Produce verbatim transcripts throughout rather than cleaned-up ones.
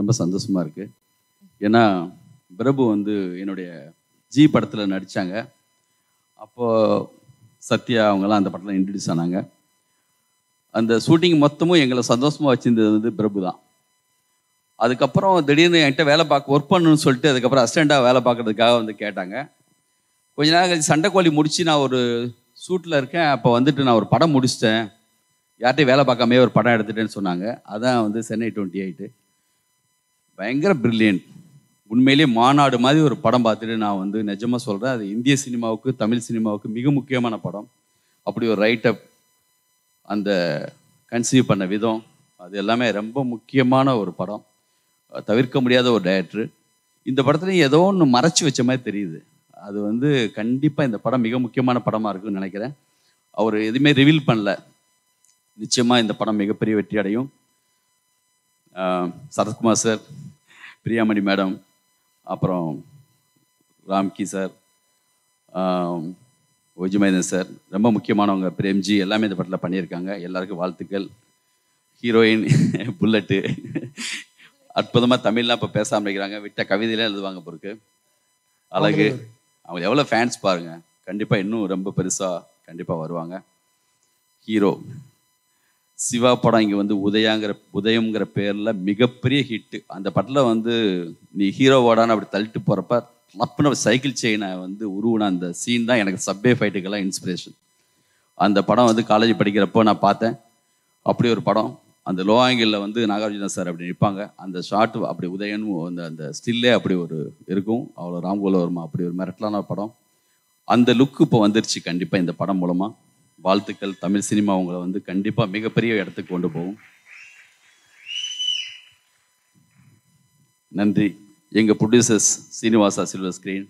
ரொம்ப சந்தோஷமாக இருக்குது. ஏன்னா பிரபு வந்து என்னுடைய ஜி படத்தில் நடித்தாங்க. அப்போது சத்யா அவங்கெல்லாம் அந்த படத்தில் இன்ட்ரடியூஸ் ஆனாங்க. அந்த ஷூட்டிங் மொத்தமும் எங்களை சந்தோஷமாக வச்சுருந்தது வந்து பிரபு தான். அதுக்கப்புறம் திடீர்னு என்கிட்ட வேலை பார்க்க ஒர்க் பண்ணணும்னு சொல்லிட்டு அதுக்கப்புறம் அசிஸ்டண்ட்டாக வேலை பார்க்குறதுக்காக வந்து கேட்டாங்க. கொஞ்ச நாள் கழிச்சு சண்டைக்கோழி முடித்து நான் ஒரு ஷூட்டில் இருக்கேன். அப்போ வந்துட்டு நான் ஒரு படம் முடிச்சிட்டேன், யார்கிட்டையும் வேலை பார்க்காமே ஒரு படம் எடுத்துட்டேன்னு சொன்னாங்க. அதான் வந்து சென்னை டுவெண்ட்டி எயிட்டு. பயங்கர பிரில்லியன்ட், உண்மையிலே மாநாடு மாதிரி ஒரு படம் பார்த்துட்டு நான் வந்து நிஜமாக சொல்கிறேன், அது இந்திய சினிமாவுக்கு தமிழ் சினிமாவுக்கு மிக முக்கியமான படம். அப்படி ஒரு ரைட்டப், அந்த கன்சீவ் பண்ண விதம், அது எல்லாமே ரொம்ப முக்கியமான ஒரு படம், தவிர்க்க முடியாத ஒரு டைரக்டரு. இந்த படத்துலையும் ஏதோ ஒன்று மறைச்சி வச்ச மாதிரி தெரியுது. அது வந்து கண்டிப்பாக இந்த படம் மிக முக்கியமான படமாக இருக்குன்னு நினைக்கிறேன். அவர் எதுவுமே ரிவீல் பண்ணல. நிச்சயமாக இந்த படம் மிகப்பெரிய வெற்றி அடையும். சரத்குமார் சார், பிரியாமணி மேடம், அப்புறம் ராம்கி சார், ஓஜிமைதன் சார், ரொம்ப முக்கியமானவங்க, பிரேம்ஜி, எல்லாமே இந்த படத்தில் பண்ணியிருக்காங்க. எல்லாருக்கும் வாழ்த்துக்கள். ஹீரோயின் புல்லட்டு அற்புதமாக தமிழ்லாம் இப்போ பேசாமல் இருக்கிறாங்க. விட்ட கவிதையெல்லாம் எழுதுவாங்க பொருக்கு, அழகு. அவங்க எவ்வளோ ஃபேன்ஸ் பாருங்கள். கண்டிப்பாக இன்னும் ரொம்ப பெருசாக கண்டிப்பாக வருவாங்க. ஹீரோ சிவா படம் இங்கே வந்து உதயாங்கிற உதயங்கிற பேரில் மிகப்பெரிய ஹிட்டு. அந்த படத்தில் வந்து நீ ஹீரோவோடான்னு அப்படி தள்ளிட்டு போகிறப்ப லப்புன சைக்கிள் செயினை வந்து உருவின அந்த சீன் தான் எனக்கு சப்வே ஃபைட்டுக்கெல்லாம் இன்ஸ்பிரேஷன். அந்த படம் வந்து காலேஜ் படிக்கிறப்போ நான் பார்த்தேன். அப்படி ஒரு படம். அந்த லோ ஆங்கிளில் வந்து நாகார்ஜுனா சார் அப்படி நிற்பாங்க. அந்த ஷாட்டு அப்படி உதயனும் அந்த அந்த ஸ்டில்லே அப்படி ஒரு இருக்கும். அவ்வளோ ராம்கோல வருமா, அப்படி ஒரு மிரட்டலான படம். அந்த லுக்கு இப்போ வந்துருச்சு. கண்டிப்பாக இந்த படம் மூலமாக வாழ்த்துக்கள். தமிழ் சினிமா உங்களை வந்து கண்டிப்பாக மிகப்பெரிய இடத்துக்கு கொண்டு போகும். நன்றி. எங்கள் ப்ரொடியூசர்ஸ் சீனிவாசா சில்வர் ஸ்க்ரீன்.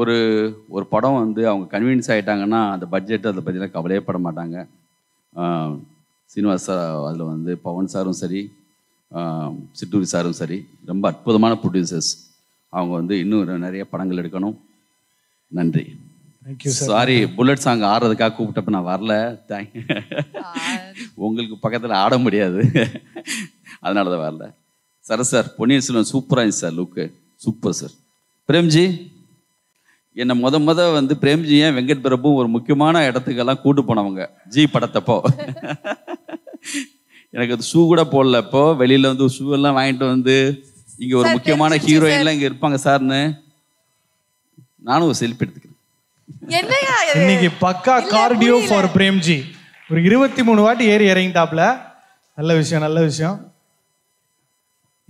ஒரு ஒரு படம் வந்து அவங்க கன்வீனியன்ஸ் ஆகிட்டாங்கன்னா அந்த பட்ஜெட்டு அதை பற்றிலாம் கவலையே பட மாட்டாங்க. சீனிவாசா அதில் வந்து பவன் சாரும் சரி, சிட்டூரி சாரும் சரி, ரொம்ப அற்புதமான ப்ரொடியூசர்ஸ். அவங்க வந்து இன்னும் நிறைய படங்கள் எடுக்கணும். நன்றி. சாரி, புல்லட் சாங் ஆடுறதுக்காக கூப்பிட்டப்ப நான் வரல. தேங்க்யூ. உங்களுக்கு பக்கத்தில் ஆட முடியாது, அதனால தான் வரல. சார் சார் பொன்னியின் செல்வன் சூப்பராக இருந்துச்சு sir, look super sir. Premji என்னை முத முத வந்து பிரேம்ஜி ஏன் வெங்கட் பிரபுவும் ஒரு முக்கியமான இடத்துக்கெல்லாம் கூட்டு போனவங்க. ஜி படத்தப்போ எனக்கு அது ஷூ கூட போடலப்போ வெளியில் வந்து ஷூ எல்லாம் வாங்கிட்டு வந்து இங்கே ஒரு முக்கியமான ஹீரோயின்லாம் இங்கே இருப்பாங்க சார்னு நானும் ஒரு செல்ஃபி எடுத்துக்கிறேன். இன்னைக்கு பக்கா கார்டியோ ஃபார் பிரேம்ஜி. ஒரு இருபத்தி மூணு வாட்டி ஏறி இறங்கிட்டாப்ல. நல்ல விஷயம், நல்ல விஷயம்.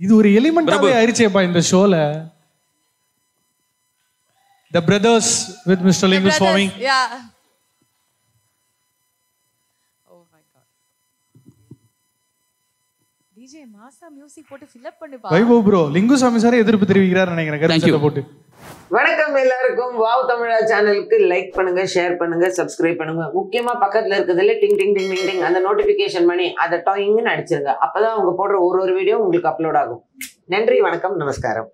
இது ஒரு எலிமெண்டாவே ஆயிடுச்சேப்பா இந்த ஷோல. The brothers with mister link சாமி. Yeah oh my god. DJ மாசா மியூசிக் போட்டு ஃபில் அப் பண்ணி பா. வைபவ் ப்ரோ லிங்கு சாமி சார் எதிர்ப்பு தெரிவிக்கிறார் நினைக்கிறேன். கரெக்ட்டா போட்டு. வணக்கம் எல்லாருக்கும். வாவ் தமிழா சேனலுக்கு லைக் பண்ணுங்க, ஷேர் பண்ணுங்க, சப்ஸ்கிரைப் பண்ணுங்க. முக்கியமா பக்கத்துல இருக்கிறதுல டிங் டிங் டிங் டிங் டிங் அந்த நோட்டிபிகேஷன் மணி அதை டாயிங்னு அடிச்சிருங்க. அப்பதான் அவங்க போடுற ஒரு ஒரு வீடியோ உங்களுக்கு அப்லோட் ஆகும். நன்றி, வணக்கம், நமஸ்காரம்.